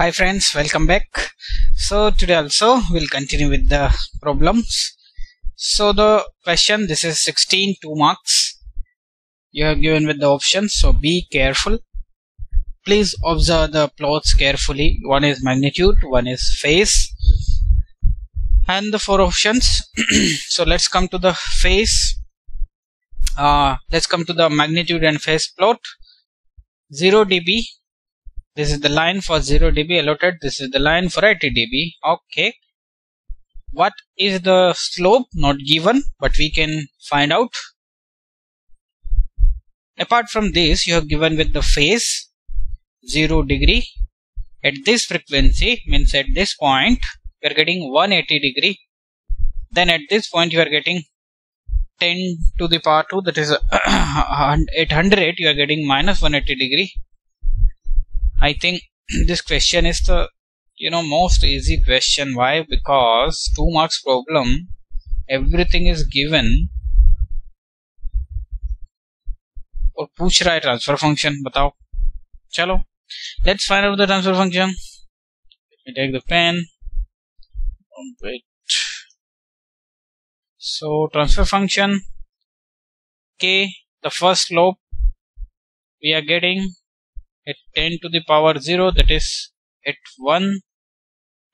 Hi friends, welcome back. So today also we'll continue with the problems. So the question, this is 16, 2 marks. You have given with the options, so be careful. Please observe the plots carefully. One is magnitude, one is phase, and the 4 options. So let's come to the phase. Let's come to the magnitude and phase plot. 0 dB, this is the line for 0 dB allotted, this is the line for 80 dB. Okay, what is the slope? Not given, but we can find out. Apart from this, you have given with the phase 0 degree. At this frequency, means at this point you are getting 180 degree, then at this point you are getting 10 to the power 2, that is 800. You are getting minus 180 degree. I think this question is the most easy question. Why? Because 2 marks problem, everything is given. Or पूछ रहा है transfer function, बताओ. चलो, let's find out the transfer function. Let me take the pen. Wait. So transfer function k, the first slope we are getting at 10 to the power 0, that is at 1,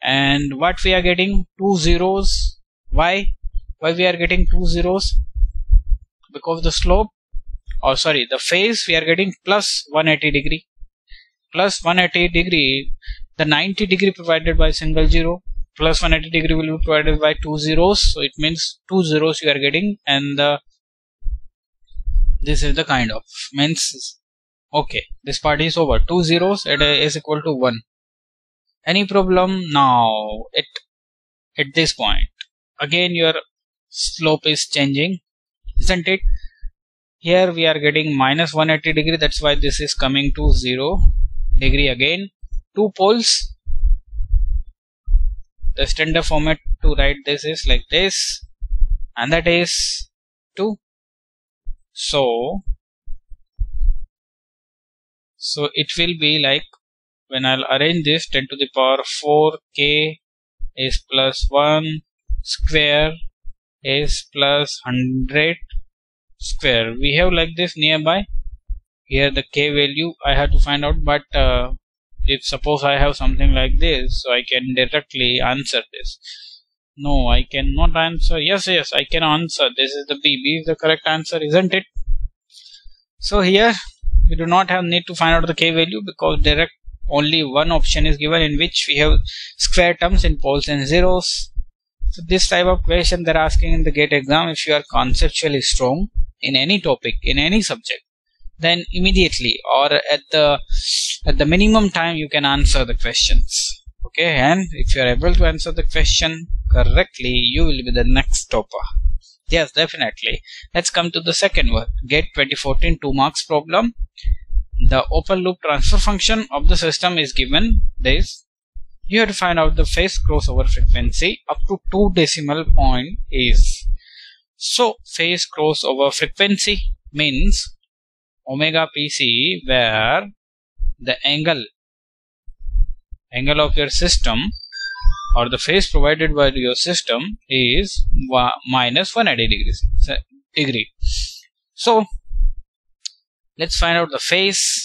and what we are getting? 2 zeros. Why we are getting 2 zeros? Because the slope, or sorry, the phase we are getting plus 180 degree. The 90 degree provided by single zero, plus 180 degree will be provided by 2 zeros, so it means 2 zeros you are getting, and this is the kind of means. Okay, this part is over. 2 zeros at is equal to 1. Any problem? Now at this point again your slope is changing, isn't it? Here we are getting minus 180 degree, that's why this is coming to 0 degree again. 2 poles. The standard format to write this is like this, and that is 2. So it will be like, when I'll arrange this, 10 to the power 4 k is plus 1 square is plus 100 square. We have like this nearby. Here the k value I have to find out, but if suppose I have something like this, so I can directly answer this. No, I cannot answer. Yes, I can answer. This is the B. B is the correct answer, isn't it? So here we do not have need to find out the k value, because direct only one option is given in which we have square terms in poles and zeros. So this type of question they're asking in the GATE exam. If you are conceptually strong in any topic, in any subject, then immediately or at the minimum time you can answer the questions. Okay, and if you are able to answer the question correctly, you will be the next topper. Yes, definitely. Let's come to the second one. GATE 2014 2 marks problem. The open loop transfer function of the system is given. This you have to find out the phase crossover frequency up to 2 decimal point is. So phase crossover frequency means omega pc, where the angle of your system or the phase provided by your system is minus 180 degree. So let's find out the phase.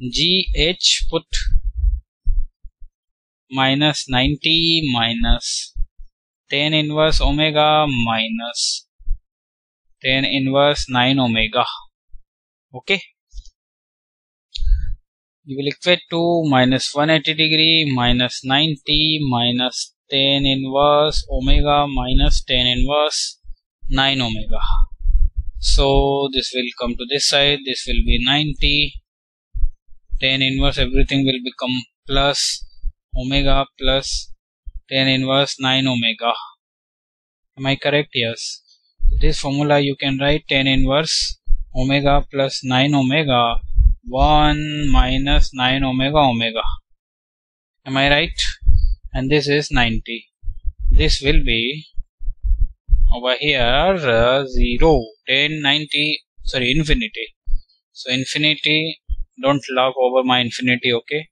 GH put minus 90 minus 10 inverse omega minus 10 inverse 9 omega. Okay, you will equate to minus 180 degree minus 90 minus 10 inverse omega minus 10 inverse 9 omega. So this will come to this side, this will be 90, 10 inverse, everything will become plus omega plus 10 inverse 9 omega. Am I correct? Yes. This formula you can write 10 inverse omega plus 9 omega 1 minus 9 omega omega. Am I right? And this is 90. This will be over here 0, 10, 90, sorry, infinity. So infinity Don't laugh over my infinity, okay?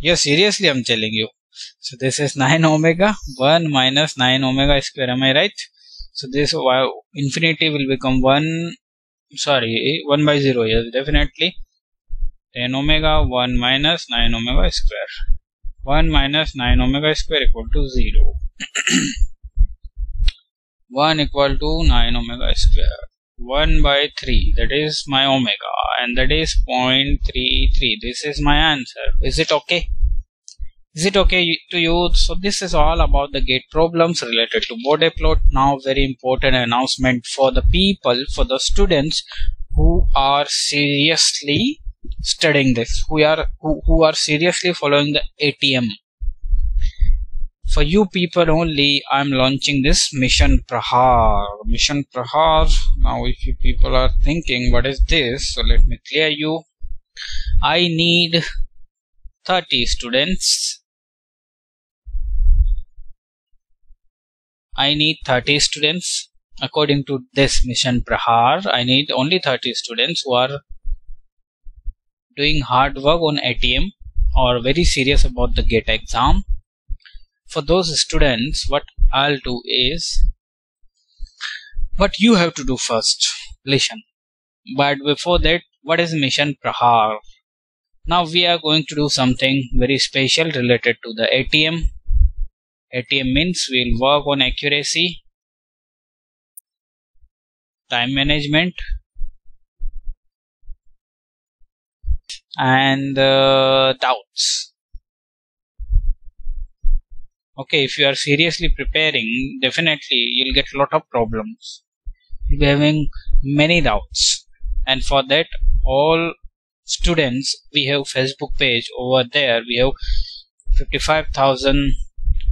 Yeah, seriously, I'm telling you. So this is 9 omega 1 minus 9 omega square, am I right? So this infinity will become 1 by 0, yes, definitely. 10 omega 1 minus 9 omega square. 1 minus 9 omega square equal to 0. 1 equal to 9 omega square. 1 by 3, that is my omega, and that is 0.33. This is my answer. Is it okay? Is it okay to you? So this is all about the gate problems related to Bode plot. Now very important announcement for the people, for the students who are seriously studying this, who are seriously following the ATM. For you people only, I am launching this Mission Prahar. Mission Prahar. Now if you people are thinking what is this, so let me clear you. I need 30 students. I need 30 students. According to this Mission Prahar, I need only 30 students who are doing hard work on ATM or very serious about the GATE exam. For those students, what I'll do is, what you have to do first, listen. But before that, what is Mission Prahar? Now we are going to do something very special related to the ATM. ATM means we'll work on accuracy, time management, and doubts. Okay, if you are seriously preparing, definitely you'll get a lot of problems. You'll be having many doubts, and for that, all students, we have Facebook page. Over there we have 55,000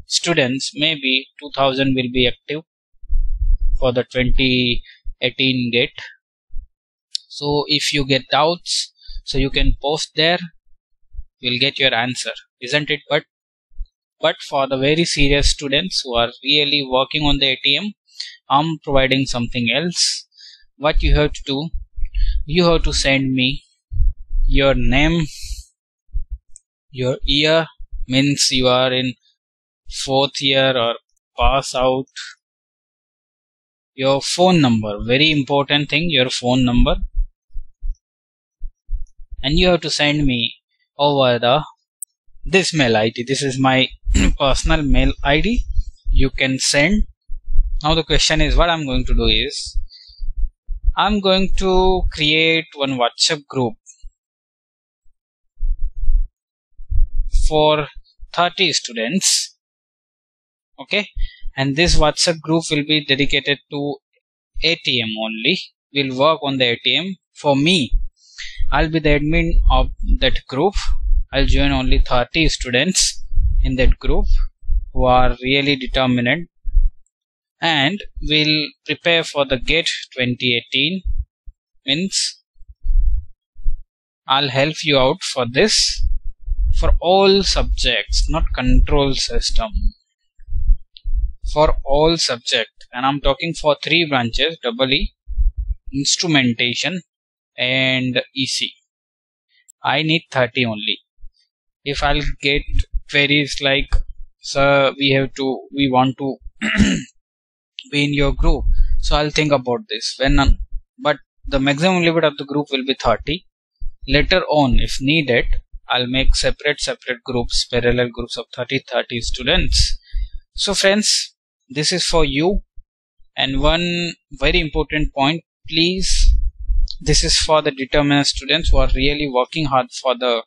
students. Maybe 2,000 will be active for the 2018 GATE. So if you get doubts, so you can post there, you'll get your answer, isn't it? But for the very serious students who are really working on the ATM, I'm providing something else. What you have to do, you have to send me your name, your year, means you are in 4th year or pass out, your phone number, very important thing, your phone number, and you have to send me over this mail ID. This is my personal mail ID. You can send. Now the question is, what I'm going to do is, I'm going to create one WhatsApp group for 30 students, okay, and this WhatsApp group will be dedicated to ATM only. We'll work on the ATM. For me, I'll be the admin of that group. I'll join only 30 students in that group who are really determined, and we'll prepare for the GATE 2018. Means I'll help you out for this, for all subjects, not control system, for all subject, and I'm talking for 3 branches: EE, instrumentation, and EC. I need 30 only. If I'll get queries like, sir, we want to be in your group, so I'll think about this. But the maximum limit of the group will be 30. Later on, if needed, I'll make separate groups, parallel groups of 30 students. So friends, this is for you. And one very important point, please, this is for the determined students who are really working hard for the,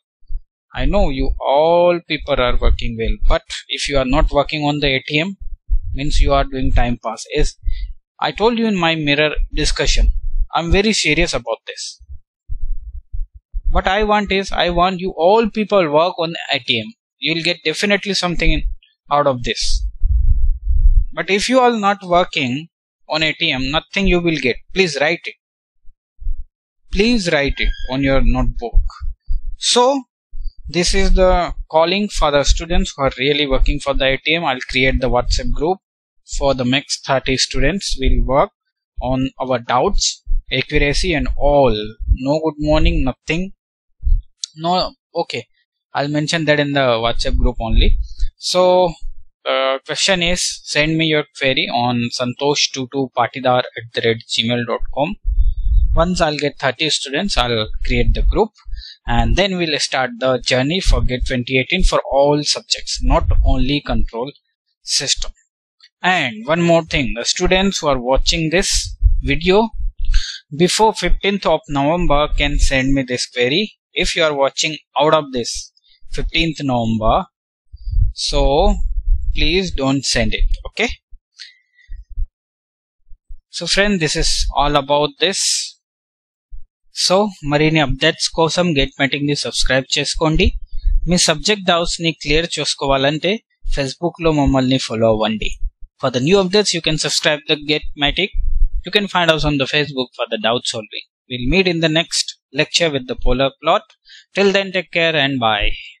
I know you all people are working well, but if you are not working on the ATM, means you are doing time pass. As I told you in my mirror discussion, I'm very serious about this. What I want is, I want you all people work on ATM. You'll get definitely something out of this. But if you are not working on ATM, nothing you will get. Please write it. Please write it on your notebook. So this is the calling for the students who are really working for the ATM. I'll create the WhatsApp group for the next 30 students. We'll work on our doubts, accuracy, and all. No good morning, nothing. No, okay, I'll mention that in the WhatsApp group only. So question is, send me your query on santosh22patidar@gmail.com. Once I'll get 30 students, I'll create the group, and then we'll start the journey for GATE 2018 for all subjects, not only control system. And one more thing, the students who are watching this video before 15th of November can send me this query. If you are watching out of this 15th November, so please don't send it, okay? So friend, this is all about this. So మరిన్ని updates కోసం Gatematic ని subscribe చేసుకోండి. మీ subject doubts ని clear చేసుకోవాలంటే Facebook లో మమ్మల్ని follow అవ్వండి. For the new updates you can subscribe the Gatematic. You can find out on the Facebook for the doubt solving. Will meet in the next lecture with the Bode plot. Till then take care and bye.